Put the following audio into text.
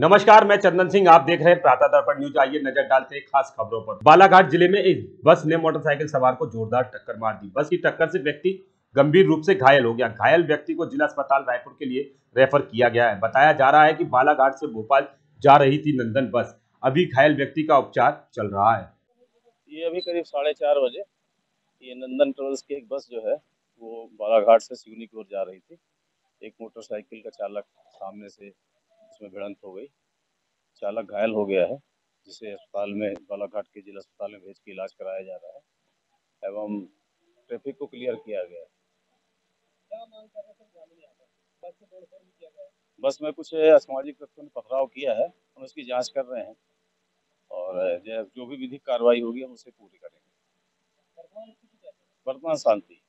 नमस्कार, मैं चंदन सिंह, आप देख रहे हैं प्रातः दर्पण न्यूज़। आइए नजर डालते हैं खास खबरों पर। बालाघाट जिले में एक बस ने मोटरसाइकिल सवार को जोरदार टक्कर मार दी। बस की टक्कर से व्यक्ति गंभीर रूप से घायल हो गया। घायल व्यक्ति को जिला अस्पताल रायपुर के लिए रेफर किया गया है। बताया जा रहा है कि बालाघाट से भोपाल जा रही थी नंदन बस। अभी घायल व्यक्ति का उपचार चल रहा है। ये अभी करीब 4:30 बजे ये नंदन ट्रैवल्स की एक बस जो है वो बालाघाट से सिवनी की ओर जा रही थी। एक मोटरसाइकिल का चालक सामने से उसमें भिड़ंत हो गई। चालक घायल हो गया है, जिसे अस्पताल में बालाघाट के जिला अस्पताल में भेज के इलाज कराया जा रहा है एवं ट्रैफिक को क्लियर किया गया है। बस में कुछ असामाजिक तत्वों ने पथराव किया है, हम उसकी जांच कर रहे हैं और जो भी विधिक कार्रवाई होगी हम उसे पूरी करेंगे। वर्तमान शांति।